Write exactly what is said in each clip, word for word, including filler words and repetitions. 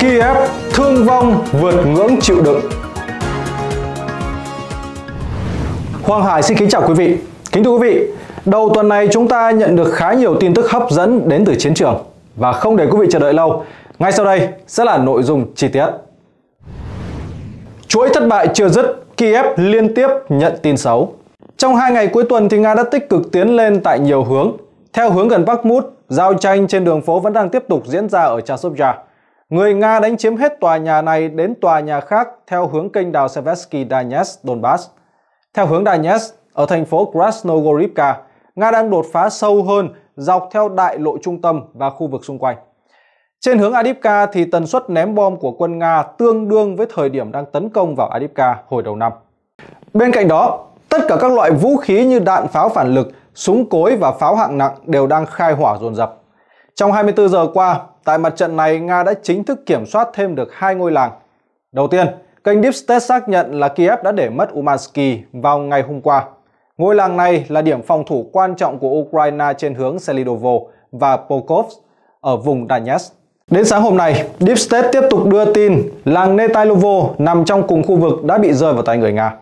Kyiv thương vong vượt ngưỡng chịu đựng. Hoàng Hải xin kính chào quý vị. Kính thưa quý vị, đầu tuần này chúng ta nhận được khá nhiều tin tức hấp dẫn đến từ chiến trường. Và không để quý vị chờ đợi lâu, ngay sau đây sẽ là nội dung chi tiết. Chuỗi thất bại chưa dứt, Kyiv liên tiếp nhận tin xấu. Trong hai ngày cuối tuần thì Nga đã tích cực tiến lên tại nhiều hướng. Theo hướng gần Bakhmut, giao tranh trên đường phố vẫn đang tiếp tục diễn ra ở Chasovya. Người Nga đánh chiếm hết tòa nhà này đến tòa nhà khác theo hướng kênh đào Sevesky Danes, Donbass. Theo hướng Dnies, ở thành phố Krasnogorivka, Nga đang đột phá sâu hơn dọc theo đại lộ trung tâm và khu vực xung quanh. Trên hướng Adipka thì tần suất ném bom của quân Nga tương đương với thời điểm đang tấn công vào Adipka hồi đầu năm. Bên cạnh đó, tất cả các loại vũ khí như đạn pháo phản lực, súng cối và pháo hạng nặng đều đang khai hỏa dồn dập. Trong hai mươi tư giờ qua, tại mặt trận này, Nga đã chính thức kiểm soát thêm được hai ngôi làng. Đầu tiên, kênh Deep State xác nhận là Kyiv đã để mất Umansky vào ngày hôm qua. Ngôi làng này là điểm phòng thủ quan trọng của Ukraine trên hướng Selidovo và Pokrov ở vùng Donetsk. Đến sáng hôm nay, Deep State tiếp tục đưa tin làng Netailovo nằm trong cùng khu vực đã bị rơi vào tay người Nga.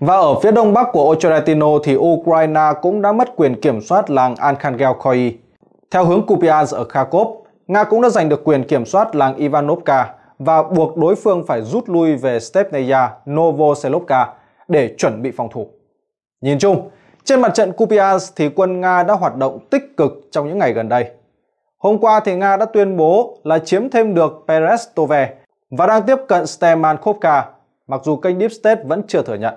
Và ở phía đông bắc của Ocheretino thì Ukraine cũng đã mất quyền kiểm soát làng Ankangel-Khoi. Theo hướng Kupyansk ở Kharkov, Nga cũng đã giành được quyền kiểm soát làng Ivanovka và buộc đối phương phải rút lui về Stepneya Novoselovka để chuẩn bị phòng thủ. Nhìn chung, trên mặt trận Kupyansk thì quân Nga đã hoạt động tích cực trong những ngày gần đây. Hôm qua thì Nga đã tuyên bố là chiếm thêm được Perestove và đang tiếp cận Stemankovka, mặc dù kênh Deep State vẫn chưa thừa nhận.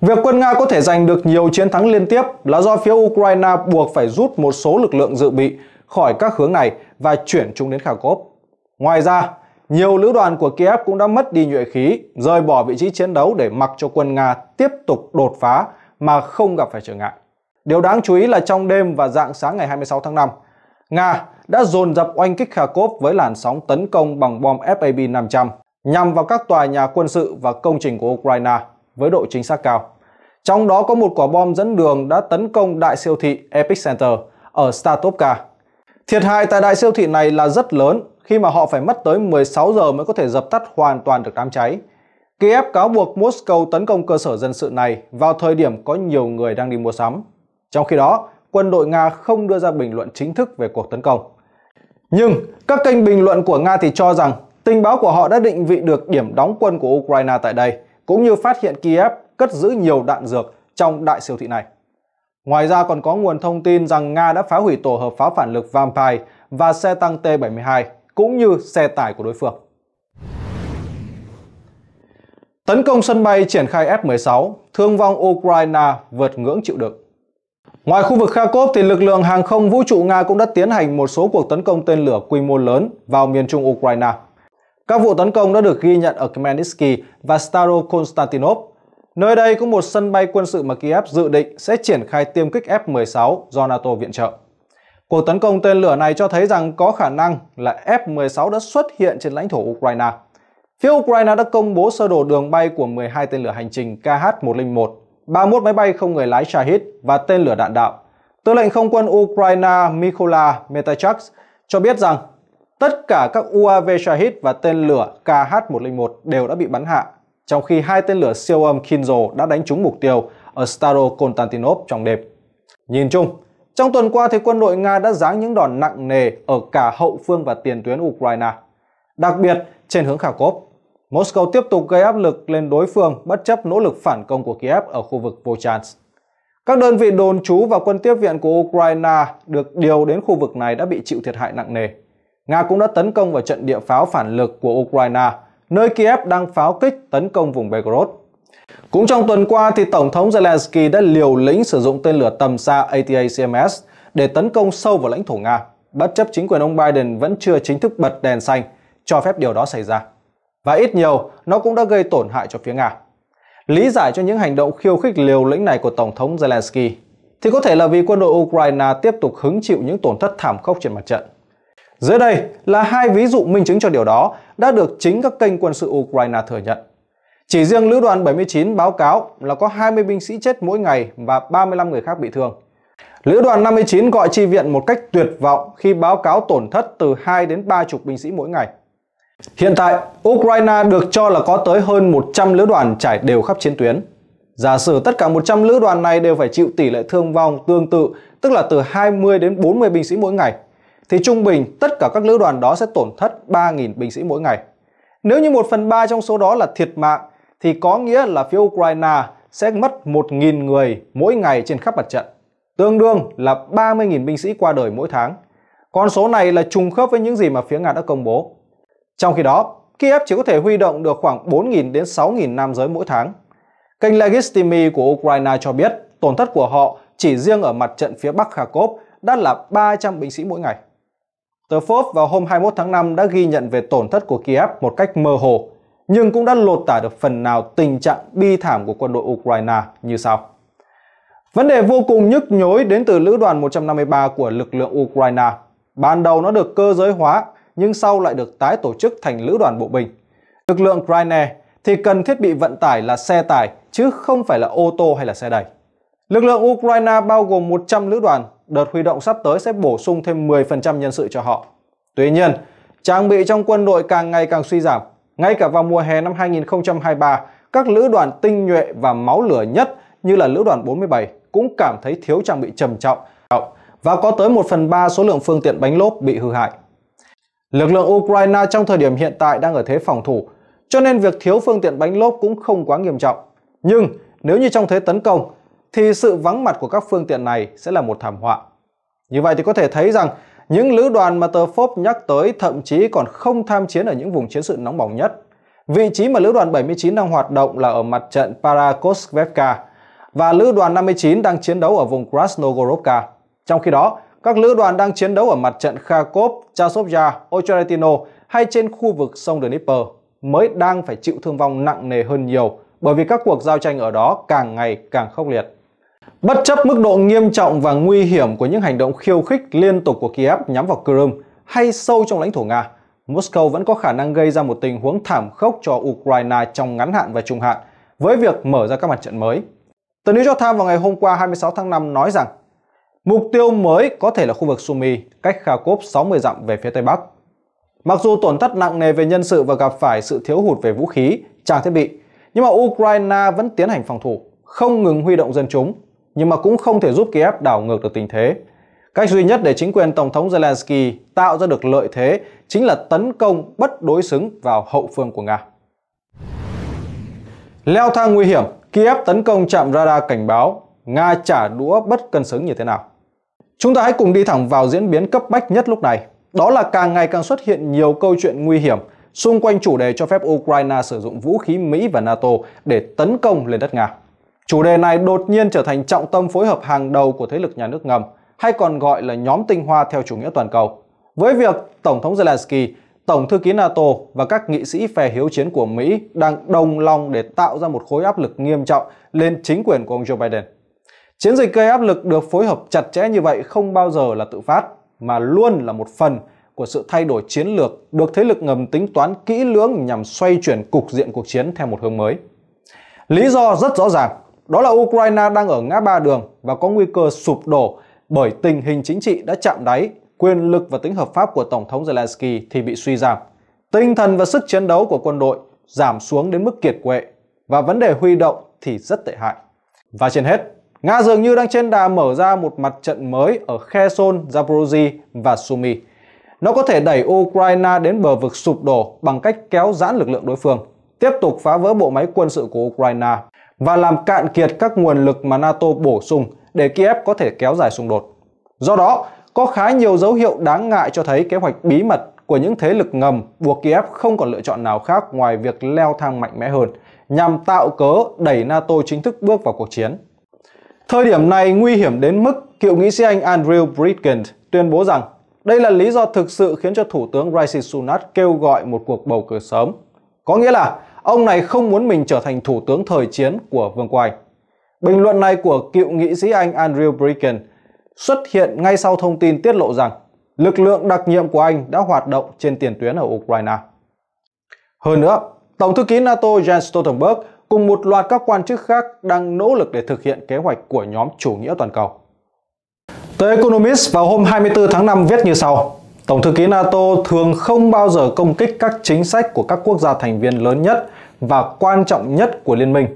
Việc quân Nga có thể giành được nhiều chiến thắng liên tiếp là do phía Ukraine buộc phải rút một số lực lượng dự bị khỏi các hướng này và chuyển chúng đến Kharkov. Ngoài ra, nhiều lữ đoàn của Kyiv cũng đã mất đi nhuệ khí, rời bỏ vị trí chiến đấu để mặc cho quân Nga tiếp tục đột phá mà không gặp phải trở ngại. Điều đáng chú ý là trong đêm và rạng sáng ngày hai mươi sáu tháng năm, Nga đã dồn dập oanh kích Kharkov với làn sóng tấn công bằng bom F A B năm trăm nhằm vào các tòa nhà quân sự và công trình của Ukraine với độ chính xác cao. Trong đó có một quả bom dẫn đường đã tấn công đại siêu thị Epic Center ở Statovka. Thiệt hại tại đại siêu thị này là rất lớn khi mà họ phải mất tới mười sáu giờ mới có thể dập tắt hoàn toàn được đám cháy. Kyiv cáo buộc Moscow tấn công cơ sở dân sự này vào thời điểm có nhiều người đang đi mua sắm. Trong khi đó, quân đội Nga không đưa ra bình luận chính thức về cuộc tấn công. Nhưng các kênh bình luận của Nga thì cho rằng tình báo của họ đã định vị được điểm đóng quân của Ukraine tại đây, cũng như phát hiện Kyiv cất giữ nhiều đạn dược trong đại siêu thị này. Ngoài ra còn có nguồn thông tin rằng Nga đã phá hủy tổ hợp pháo phản lực Vampire và xe tăng T bảy mươi hai, cũng như xe tải của đối phương. Tấn công sân bay triển khai F mười sáu, thương vong Ukraine vượt ngưỡng chịu đựng. Ngoài khu vực Kharkov thì lực lượng hàng không vũ trụ Nga cũng đã tiến hành một số cuộc tấn công tên lửa quy mô lớn vào miền trung Ukraine. Các vụ tấn công đã được ghi nhận ở Khmelnytsky và Starokonstantinov. Nơi đây có một sân bay quân sự mà Kyiv dự định sẽ triển khai tiêm kích F mười sáu do NATO viện trợ. Cuộc tấn công tên lửa này cho thấy rằng có khả năng là F mười sáu đã xuất hiện trên lãnh thổ Ukraine. Phía Ukraine đã công bố sơ đồ đường bay của mười hai tên lửa hành trình K H một không một, ba mươi mốt máy bay không người lái Shahid và tên lửa đạn đạo. Tư lệnh không quân Ukraine Mykola Metachak cho biết rằng tất cả các U A V Shahid và tên lửa K H một không một đều đã bị bắn hạ, trong khi hai tên lửa siêu âm Kinzhal đã đánh trúng mục tiêu ở Starokonstantinov trong đêm. Nhìn chung, trong tuần qua thì quân đội Nga đã giáng những đòn nặng nề ở cả hậu phương và tiền tuyến Ukraine, đặc biệt trên hướng Kharkov. Moscow tiếp tục gây áp lực lên đối phương bất chấp nỗ lực phản công của Kyiv ở khu vực Volchansk. Các đơn vị đồn trú và quân tiếp viện của Ukraine được điều đến khu vực này đã bị chịu thiệt hại nặng nề. Nga cũng đã tấn công vào trận địa pháo phản lực của Ukraine, nơi Kyiv đang pháo kích tấn công vùng Belgorod. Cũng trong tuần qua, thì Tổng thống Zelensky đã liều lĩnh sử dụng tên lửa tầm xa A T A C M S để tấn công sâu vào lãnh thổ Nga, bất chấp chính quyền ông Biden vẫn chưa chính thức bật đèn xanh cho phép điều đó xảy ra. Và ít nhiều, nó cũng đã gây tổn hại cho phía Nga. Lý giải cho những hành động khiêu khích liều lĩnh này của Tổng thống Zelensky thì có thể là vì quân đội Ukraine tiếp tục hứng chịu những tổn thất thảm khốc trên mặt trận. Dưới đây là hai ví dụ minh chứng cho điều đó đã được chính các kênh quân sự Ukraine thừa nhận. Chỉ riêng lữ đoàn bảy mươi chín báo cáo là có hai mươi binh sĩ chết mỗi ngày và ba mươi lăm người khác bị thương. Lữ đoàn năm mươi chín gọi chi viện một cách tuyệt vọng khi báo cáo tổn thất từ hai đến ba chục binh sĩ mỗi ngày. Hiện tại, Ukraine được cho là có tới hơn một trăm lữ đoàn trải đều khắp chiến tuyến. Giả sử tất cả một trăm lữ đoàn này đều phải chịu tỷ lệ thương vong tương tự, tức là từ hai mươi đến bốn mươi binh sĩ mỗi ngày, thì trung bình tất cả các lữ đoàn đó sẽ tổn thất ba nghìn binh sĩ mỗi ngày. Nếu như một phần ba trong số đó là thiệt mạng, thì có nghĩa là phía Ukraine sẽ mất một nghìn người mỗi ngày trên khắp mặt trận, tương đương là ba mươi nghìn binh sĩ qua đời mỗi tháng. Con số này là trùng khớp với những gì mà phía Nga đã công bố. Trong khi đó, Kiev chỉ có thể huy động được khoảng bốn nghìn đến sáu nghìn nam giới mỗi tháng. Kênh Legistimi của Ukraine cho biết tổn thất của họ chỉ riêng ở mặt trận phía Bắc Kharkov đã là ba trăm binh sĩ mỗi ngày. Tờ Forbes vào hôm hai mươi mốt tháng năm đã ghi nhận về tổn thất của Kiev một cách mơ hồ, nhưng cũng đã lột tả được phần nào tình trạng bi thảm của quân đội Ukraine như sau. Vấn đề vô cùng nhức nhối đến từ lữ đoàn một trăm năm mươi ba của lực lượng Ukraine. Ban đầu nó được cơ giới hóa, nhưng sau lại được tái tổ chức thành lữ đoàn bộ binh. Lực lượng Ukraine thì cần thiết bị vận tải là xe tải, chứ không phải là ô tô hay là xe đẩy. Lực lượng Ukraine bao gồm một trăm lữ đoàn, đợt huy động sắp tới sẽ bổ sung thêm mười phần trăm nhân sự cho họ. Tuy nhiên, trang bị trong quân đội càng ngày càng suy giảm. Ngay cả vào mùa hè năm hai nghìn không trăm hai mươi ba, các lữ đoàn tinh nhuệ và máu lửa nhất như là lữ đoàn bốn mươi bảy cũng cảm thấy thiếu trang bị trầm trọng và có tới một phần ba số lượng phương tiện bánh lốp bị hư hại. Lực lượng Ukraine trong thời điểm hiện tại đang ở thế phòng thủ, cho nên việc thiếu phương tiện bánh lốp cũng không quá nghiêm trọng. Nhưng nếu như trong thế tấn công, thì sự vắng mặt của các phương tiện này sẽ là một thảm họa. Như vậy thì có thể thấy rằng những lữ đoàn mà tờ Forbes nhắc tới thậm chí còn không tham chiến ở những vùng chiến sự nóng bỏng nhất. Vị trí mà lữ đoàn bảy mươi chín đang hoạt động là ở mặt trận Parakoskvevka và lữ đoàn năm mươi chín đang chiến đấu ở vùng Krasnogorivka. Trong khi đó, các lữ đoàn đang chiến đấu ở mặt trận Kharkov, Chasovya, Ocheretino hay trên khu vực sông Dnieper mới đang phải chịu thương vong nặng nề hơn nhiều bởi vì các cuộc giao tranh ở đó càng ngày càng khốc liệt. Bất chấp mức độ nghiêm trọng và nguy hiểm của những hành động khiêu khích liên tục của Kiev nhắm vào Crimea hay sâu trong lãnh thổ Nga, Moscow vẫn có khả năng gây ra một tình huống thảm khốc cho Ukraine trong ngắn hạn và trung hạn với việc mở ra các mặt trận mới. Tờ New York Times vào ngày hôm qua hai mươi sáu tháng năm nói rằng mục tiêu mới có thể là khu vực Sumy, cách Kharkov sáu mươi dặm về phía Tây Bắc. Mặc dù tổn thất nặng nề về nhân sự và gặp phải sự thiếu hụt về vũ khí, trang thiết bị, nhưng mà Ukraine vẫn tiến hành phòng thủ, không ngừng huy động dân chúng, nhưng mà cũng không thể giúp Kiev đảo ngược được tình thế. Cách duy nhất để chính quyền Tổng thống Zelensky tạo ra được lợi thế chính là tấn công bất đối xứng vào hậu phương của Nga. Leo thang nguy hiểm, Kiev tấn công trạm radar cảnh báo, Nga trả đũa bất cân xứng như thế nào? Chúng ta hãy cùng đi thẳng vào diễn biến cấp bách nhất lúc này. Đó là càng ngày càng xuất hiện nhiều câu chuyện nguy hiểm xung quanh chủ đề cho phép Ukraine sử dụng vũ khí Mỹ và NATO để tấn công lên đất Nga. Chủ đề này đột nhiên trở thành trọng tâm phối hợp hàng đầu của thế lực nhà nước ngầm, hay còn gọi là nhóm tinh hoa theo chủ nghĩa toàn cầu, với việc Tổng thống Zelensky, Tổng thư ký NATO và các nghị sĩ phe hiếu chiến của Mỹ đang đồng lòng để tạo ra một khối áp lực nghiêm trọng lên chính quyền của ông Joe Biden. Chiến dịch gây áp lực được phối hợp chặt chẽ như vậy không bao giờ là tự phát, mà luôn là một phần của sự thay đổi chiến lược được thế lực ngầm tính toán kỹ lưỡng nhằm xoay chuyển cục diện cuộc chiến theo một hướng mới. Lý do rất rõ ràng, đó là Ukraine đang ở ngã ba đường và có nguy cơ sụp đổ bởi tình hình chính trị đã chạm đáy, quyền lực và tính hợp pháp của Tổng thống Zelensky thì bị suy giảm, tinh thần và sức chiến đấu của quân đội giảm xuống đến mức kiệt quệ và vấn đề huy động thì rất tệ hại. Và trên hết, Nga dường như đang trên đà mở ra một mặt trận mới ở Kherson, Zaporozhye và Sumy. Nó có thể đẩy Ukraine đến bờ vực sụp đổ bằng cách kéo giãn lực lượng đối phương, tiếp tục phá vỡ bộ máy quân sự của Ukraine và làm cạn kiệt các nguồn lực mà NATO bổ sung để Kiev có thể kéo dài xung đột. Do đó, có khá nhiều dấu hiệu đáng ngại cho thấy kế hoạch bí mật của những thế lực ngầm buộc Kiev không còn lựa chọn nào khác ngoài việc leo thang mạnh mẽ hơn nhằm tạo cớ đẩy NATO chính thức bước vào cuộc chiến. Thời điểm này nguy hiểm đến mức cựu nghị sĩ Anh Andrew Britgen tuyên bố rằng đây là lý do thực sự khiến cho Thủ tướng Rishi Sunak kêu gọi một cuộc bầu cử sớm. Có nghĩa là ông này không muốn mình trở thành thủ tướng thời chiến của Vương quốc Anh. Bình luận này của cựu nghị sĩ Anh Andrew Britgen xuất hiện ngay sau thông tin tiết lộ rằng lực lượng đặc nhiệm của Anh đã hoạt động trên tiền tuyến ở Ukraine. Hơn nữa, Tổng thư ký NATO Jens Stoltenberg cùng một loạt các quan chức khác đang nỗ lực để thực hiện kế hoạch của nhóm chủ nghĩa toàn cầu. Tờ Economist vào hôm hai mươi tư tháng năm viết như sau: Tổng thư ký NATO thường không bao giờ công kích các chính sách của các quốc gia thành viên lớn nhất và quan trọng nhất của liên minh.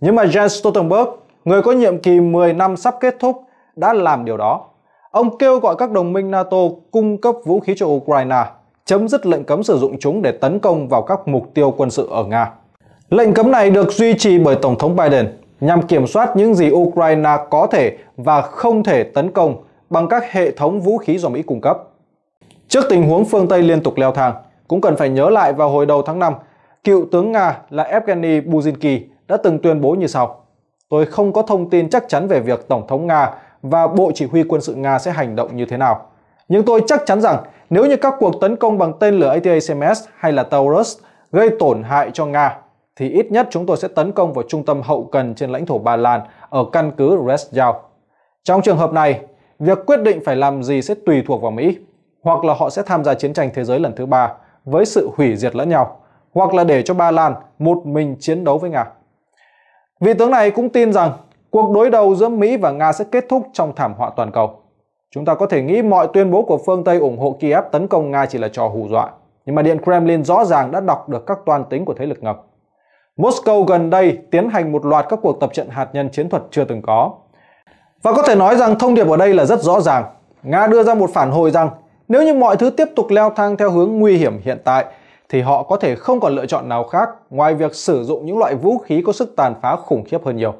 Nhưng mà Jens Stoltenberg, người có nhiệm kỳ mười năm sắp kết thúc, đã làm điều đó. Ông kêu gọi các đồng minh NATO cung cấp vũ khí cho Ukraine, chấm dứt lệnh cấm sử dụng chúng để tấn công vào các mục tiêu quân sự ở Nga. Lệnh cấm này được duy trì bởi Tổng thống Biden nhằm kiểm soát những gì Ukraine có thể và không thể tấn công bằng các hệ thống vũ khí do Mỹ cung cấp. Trước tình huống phương Tây liên tục leo thang, cũng cần phải nhớ lại vào hồi đầu tháng năm, cựu tướng Nga là Evgeny Buzinsky đã từng tuyên bố như sau: "Tôi không có thông tin chắc chắn về việc Tổng thống Nga và Bộ Chỉ huy Quân sự Nga sẽ hành động như thế nào. Nhưng tôi chắc chắn rằng nếu như các cuộc tấn công bằng tên lửa A T A C M S hay là Taurus gây tổn hại cho Nga, thì ít nhất chúng tôi sẽ tấn công vào trung tâm hậu cần trên lãnh thổ Ba Lan ở căn cứ Brezhnev. Trong trường hợp này, việc quyết định phải làm gì sẽ tùy thuộc vào Mỹ, hoặc là họ sẽ tham gia chiến tranh thế giới lần thứ ba với sự hủy diệt lẫn nhau, hoặc là để cho Ba Lan một mình chiến đấu với Nga." Vị tướng này cũng tin rằng cuộc đối đầu giữa Mỹ và Nga sẽ kết thúc trong thảm họa toàn cầu. Chúng ta có thể nghĩ mọi tuyên bố của phương Tây ủng hộ Kiev tấn công Nga chỉ là trò hù dọa, nhưng mà Điện Kremlin rõ ràng đã đọc được các toan tính của thế lực ngầm. Moscow gần đây tiến hành một loạt các cuộc tập trận hạt nhân chiến thuật chưa từng có. Và có thể nói rằng thông điệp ở đây là rất rõ ràng. Nga đưa ra một phản hồi rằng nếu như mọi thứ tiếp tục leo thang theo hướng nguy hiểm hiện tại, thì họ có thể không còn lựa chọn nào khác ngoài việc sử dụng những loại vũ khí có sức tàn phá khủng khiếp hơn nhiều.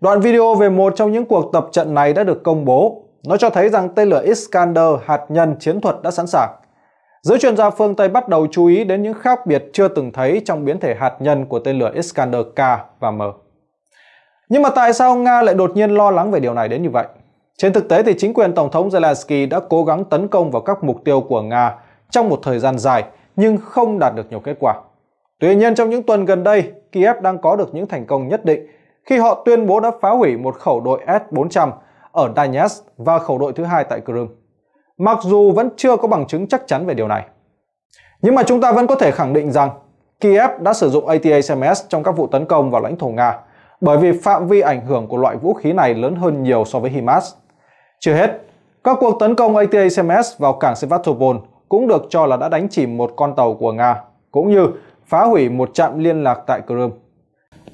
Đoạn video về một trong những cuộc tập trận này đã được công bố. Nó cho thấy rằng tên lửa Iskander hạt nhân chiến thuật đã sẵn sàng. Giới chuyên gia phương Tây bắt đầu chú ý đến những khác biệt chưa từng thấy trong biến thể hạt nhân của tên lửa Iskander K và M. Nhưng mà tại sao Nga lại đột nhiên lo lắng về điều này đến như vậy? Trên thực tế thì chính quyền Tổng thống Zelensky đã cố gắng tấn công vào các mục tiêu của Nga trong một thời gian dài nhưng không đạt được nhiều kết quả. Tuy nhiên, trong những tuần gần đây, Kiev đang có được những thành công nhất định khi họ tuyên bố đã phá hủy một khẩu đội S bốn trăm ở Dnies và khẩu đội thứ hai tại Crimea. Mặc dù vẫn chưa có bằng chứng chắc chắn về điều này, nhưng mà chúng ta vẫn có thể khẳng định rằng Kiev đã sử dụng A T A C M S trong các vụ tấn công vào lãnh thổ Nga, bởi vì phạm vi ảnh hưởng của loại vũ khí này lớn hơn nhiều so với HIMARS. Chưa hết, các cuộc tấn công A T A C M S vào cảng Sevastopol cũng được cho là đã đánh chìm một con tàu của Nga, cũng như phá hủy một trạm liên lạc tại Crimea.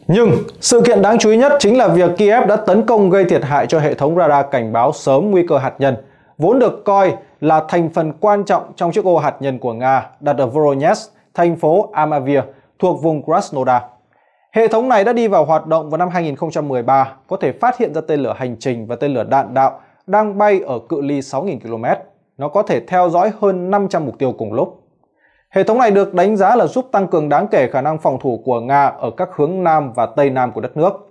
Nhưng sự kiện đáng chú ý nhất chính là việc Kiev đã tấn công gây thiệt hại cho hệ thống radar cảnh báo sớm nguy cơ hạt nhân, vốn được coi là thành phần quan trọng trong chiếc ô hạt nhân của Nga đặt ở Voronezh, thành phố Amavir, thuộc vùng Krasnodar. Hệ thống này đã đi vào hoạt động vào năm hai nghìn không trăm mười ba, có thể phát hiện ra tên lửa hành trình và tên lửa đạn đạo đang bay ở cự ly sáu nghìn ki lô mét. Nó có thể theo dõi hơn năm trăm mục tiêu cùng lúc. Hệ thống này được đánh giá là giúp tăng cường đáng kể khả năng phòng thủ của Nga ở các hướng Nam và Tây Nam của đất nước.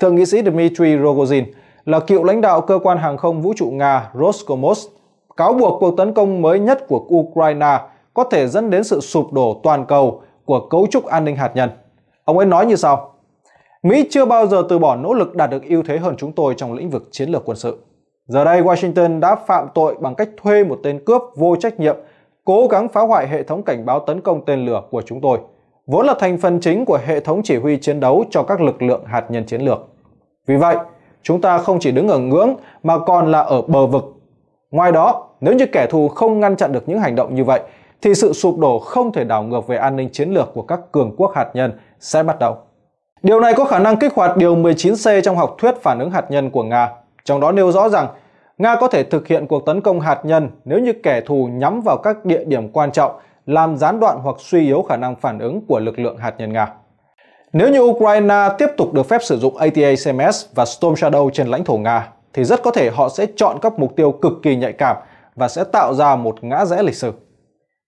Thượng nghị sĩ Dmitry Rogozin là cựu lãnh đạo cơ quan hàng không vũ trụ Nga Roscosmos, cáo buộc cuộc tấn công mới nhất của Ukraine có thể dẫn đến sự sụp đổ toàn cầu của cấu trúc an ninh hạt nhân. Ông ấy nói như sau: "Mỹ chưa bao giờ từ bỏ nỗ lực đạt được ưu thế hơn chúng tôi trong lĩnh vực chiến lược quân sự. Giờ đây Washington đã phạm tội bằng cách thuê một tên cướp vô trách nhiệm cố gắng phá hoại hệ thống cảnh báo tấn công tên lửa của chúng tôi, vốn là thành phần chính của hệ thống chỉ huy chiến đấu cho các lực lượng hạt nhân chiến lược. Vì vậy, chúng ta không chỉ đứng ở ngưỡng mà còn là ở bờ vực. Ngoài đó, nếu như kẻ thù không ngăn chặn được những hành động như vậy, thì sự sụp đổ không thể đảo ngược về an ninh chiến lược của các cường quốc hạt nhân sẽ bắt đầu." Điều này có khả năng kích hoạt điều mười chín C trong học thuyết phản ứng hạt nhân của Nga, trong đó nêu rõ rằng Nga có thể thực hiện cuộc tấn công hạt nhân nếu như kẻ thù nhắm vào các địa điểm quan trọng, làm gián đoạn hoặc suy yếu khả năng phản ứng của lực lượng hạt nhân Nga. Nếu như Ukraine tiếp tục được phép sử dụng A T A C M S và Storm Shadow trên lãnh thổ Nga, thì rất có thể họ sẽ chọn các mục tiêu cực kỳ nhạy cảm và sẽ tạo ra một ngã rẽ lịch sử.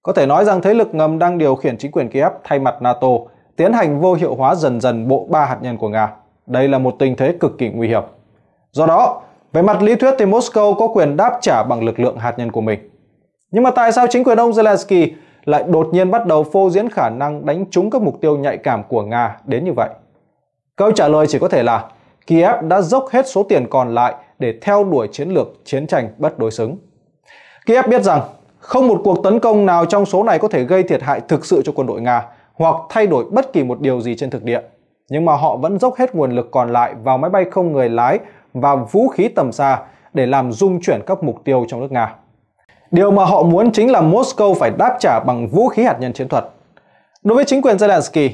Có thể nói rằng thế lực ngầm đang điều khiển chính quyền Kiev thay mặt NATO tiến hành vô hiệu hóa dần dần bộ ba hạt nhân của Nga. Đây là một tình thế cực kỳ nguy hiểm. Do đó, về mặt lý thuyết thì Moscow có quyền đáp trả bằng lực lượng hạt nhân của mình. Nhưng mà tại sao chính quyền ông Zelensky lại đột nhiên bắt đầu phô diễn khả năng đánh trúng các mục tiêu nhạy cảm của Nga đến như vậy? Câu trả lời chỉ có thể là Kiev đã dốc hết số tiền còn lại để theo đuổi chiến lược chiến tranh bất đối xứng. Kiev biết rằng không một cuộc tấn công nào trong số này có thể gây thiệt hại thực sự cho quân đội Nga hoặc thay đổi bất kỳ một điều gì trên thực địa. Nhưng mà họ vẫn dốc hết nguồn lực còn lại vào máy bay không người lái và vũ khí tầm xa để làm rung chuyển các mục tiêu trong nước Nga. Điều mà họ muốn chính là Moscow phải đáp trả bằng vũ khí hạt nhân chiến thuật. Đối với chính quyền Zelensky,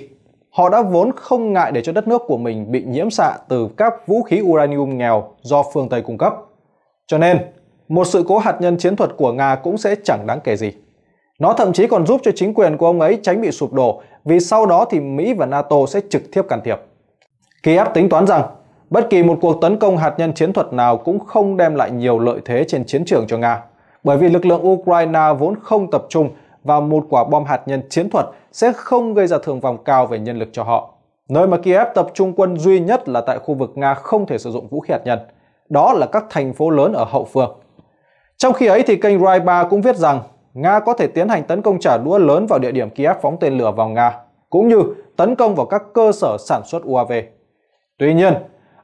họ đã vốn không ngại để cho đất nước của mình bị nhiễm xạ từ các vũ khí uranium nghèo do phương Tây cung cấp. Cho nên, một sự cố hạt nhân chiến thuật của Nga cũng sẽ chẳng đáng kể gì. Nó thậm chí còn giúp cho chính quyền của ông ấy tránh bị sụp đổ, vì sau đó thì Mỹ và NATO sẽ trực tiếp can thiệp. Kyiv tính toán rằng, bất kỳ một cuộc tấn công hạt nhân chiến thuật nào cũng không đem lại nhiều lợi thế trên chiến trường cho Nga, bởi vì lực lượng Ukraine vốn không tập trung và một quả bom hạt nhân chiến thuật sẽ không gây ra thương vong cao về nhân lực cho họ. Nơi mà Kyiv tập trung quân duy nhất là tại khu vực Nga không thể sử dụng vũ khí hạt nhân, đó là các thành phố lớn ở hậu phương. Trong khi ấy thì kênh Raiba cũng viết rằng Nga có thể tiến hành tấn công trả đũa lớn vào địa điểm Kyiv phóng tên lửa vào Nga, cũng như tấn công vào các cơ sở sản xuất u a vê. Tuy nhiên,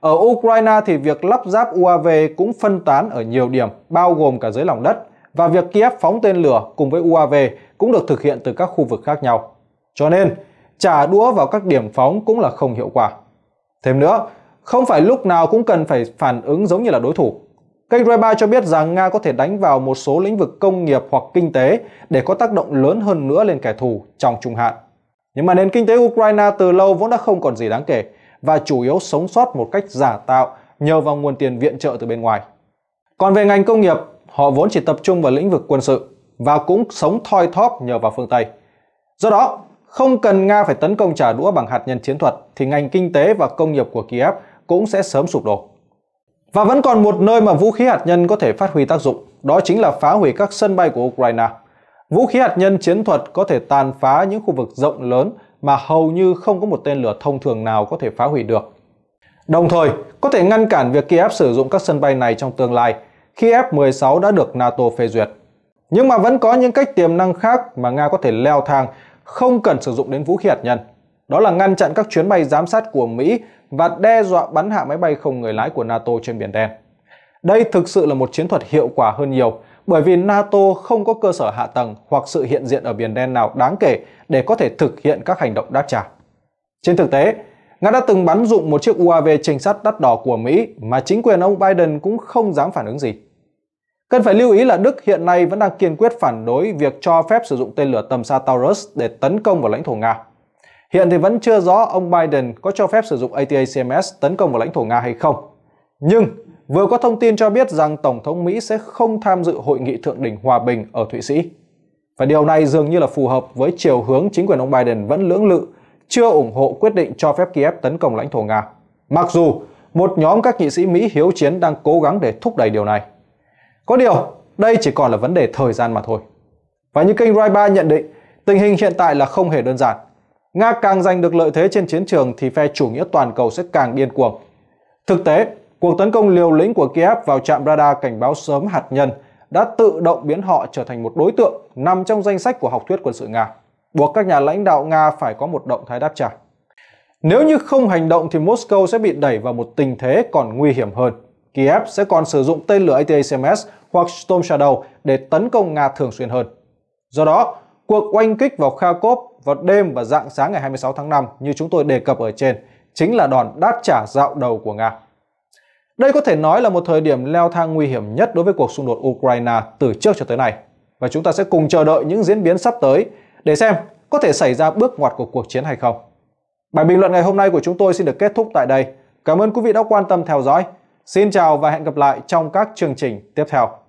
ở Ukraine thì việc lắp ráp u a vê cũng phân tán ở nhiều điểm, bao gồm cả dưới lòng đất, và việc Kyiv phóng tên lửa cùng với u a vê cũng được thực hiện từ các khu vực khác nhau. Cho nên, trả đũa vào các điểm phóng cũng là không hiệu quả. Thêm nữa, không phải lúc nào cũng cần phải phản ứng giống như là đối thủ. Kênh Raiba cho biết rằng Nga có thể đánh vào một số lĩnh vực công nghiệp hoặc kinh tế để có tác động lớn hơn nữa lên kẻ thù trong trung hạn. Nhưng mà nền kinh tế Ukraine từ lâu vốn đã không còn gì đáng kể và chủ yếu sống sót một cách giả tạo nhờ vào nguồn tiền viện trợ từ bên ngoài. Còn về ngành công nghiệp, họ vốn chỉ tập trung vào lĩnh vực quân sự và cũng sống thoi thóp nhờ vào phương Tây. Do đó, không cần Nga phải tấn công trả đũa bằng hạt nhân chiến thuật thì ngành kinh tế và công nghiệp của Kyiv cũng sẽ sớm sụp đổ. Và vẫn còn một nơi mà vũ khí hạt nhân có thể phát huy tác dụng, đó chính là phá hủy các sân bay của Ukraine. Vũ khí hạt nhân chiến thuật có thể tàn phá những khu vực rộng lớn mà hầu như không có một tên lửa thông thường nào có thể phá hủy được. Đồng thời, có thể ngăn cản việc Kyiv sử dụng các sân bay này trong tương lai khi F mười sáu đã được NATO phê duyệt. Nhưng mà vẫn có những cách tiềm năng khác mà Nga có thể leo thang không cần sử dụng đến vũ khí hạt nhân. Đó là ngăn chặn các chuyến bay giám sát của Mỹ và đe dọa bắn hạ máy bay không người lái của NATO trên Biển Đen. Đây thực sự là một chiến thuật hiệu quả hơn nhiều, bởi vì NATO không có cơ sở hạ tầng hoặc sự hiện diện ở Biển Đen nào đáng kể để có thể thực hiện các hành động đáp trả. Trên thực tế, Nga đã từng bắn dụng một chiếc u a vê trinh sát đắt đỏ của Mỹ mà chính quyền ông Biden cũng không dám phản ứng gì. Cần phải lưu ý là Đức hiện nay vẫn đang kiên quyết phản đối việc cho phép sử dụng tên lửa tầm xa Taurus để tấn công vào lãnh thổ Nga. Hiện thì vẫn chưa rõ ông Biden có cho phép sử dụng A T A C M S tấn công vào lãnh thổ Nga hay không. Nhưng vừa có thông tin cho biết rằng Tổng thống Mỹ sẽ không tham dự hội nghị thượng đỉnh hòa bình ở Thụy Sĩ. Và điều này dường như là phù hợp với chiều hướng chính quyền ông Biden vẫn lưỡng lự, chưa ủng hộ quyết định cho phép Kyiv tấn công lãnh thổ Nga. Mặc dù một nhóm các nghị sĩ Mỹ hiếu chiến đang cố gắng để thúc đẩy điều này. Có điều, đây chỉ còn là vấn đề thời gian mà thôi. Và như kênh Raiba nhận định, tình hình hiện tại là không hề đơn giản. Nga càng giành được lợi thế trên chiến trường thì phe chủ nghĩa toàn cầu sẽ càng điên cuồng. Thực tế, cuộc tấn công liều lĩnh của Kyiv vào trạm radar cảnh báo sớm hạt nhân đã tự động biến họ trở thành một đối tượng nằm trong danh sách của học thuyết quân sự Nga, buộc các nhà lãnh đạo Nga phải có một động thái đáp trả. Nếu như không hành động thì Moscow sẽ bị đẩy vào một tình thế còn nguy hiểm hơn. Kyiv sẽ còn sử dụng tên lửa A T A C M S hoặc Storm Shadow để tấn công Nga thường xuyên hơn. Do đó, cuộc oanh kích vào Kharkov vào đêm và rạng sáng ngày hai mươi sáu tháng năm như chúng tôi đề cập ở trên chính là đòn đáp trả dạo đầu của Nga. Đây có thể nói là một thời điểm leo thang nguy hiểm nhất đối với cuộc xung đột Ukraine từ trước cho tới nay. Và chúng ta sẽ cùng chờ đợi những diễn biến sắp tới để xem có thể xảy ra bước ngoặt của cuộc chiến hay không. Bài bình luận ngày hôm nay của chúng tôi xin được kết thúc tại đây. Cảm ơn quý vị đã quan tâm theo dõi. Xin chào và hẹn gặp lại trong các chương trình tiếp theo.